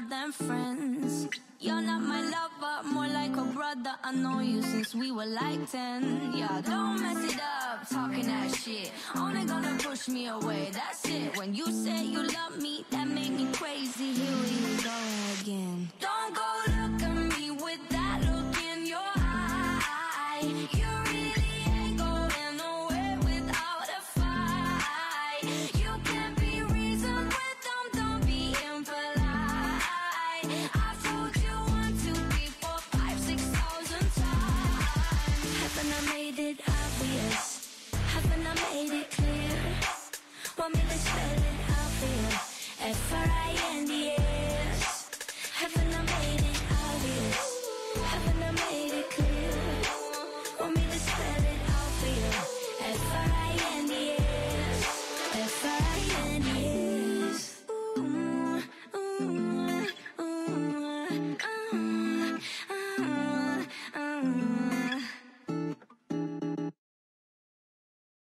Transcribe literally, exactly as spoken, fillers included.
more than friends. You're not my lover, more like a brother. I know you since we were like ten. Yeah, don't mess it up, talking that shit. Only gonna push me away, that's it. When you say you love me, that made me crazy. Here we go again. Don't go look at me with that look in your eye. You really ain't going nowhere without a fight. You can't be reasoned with them, don't be impolite. I've told you one, two, three, four, five, six thousand times. Haven't I made it obvious? Haven't I made it clear? Want me to spell it out for you? F R I N D S. Haven't I made it obvious? Haven't I made it clear? Want me to spell it out for you? F R I N D S. F R I N D S. Ooh, ooh, ooh, ooh, ooh.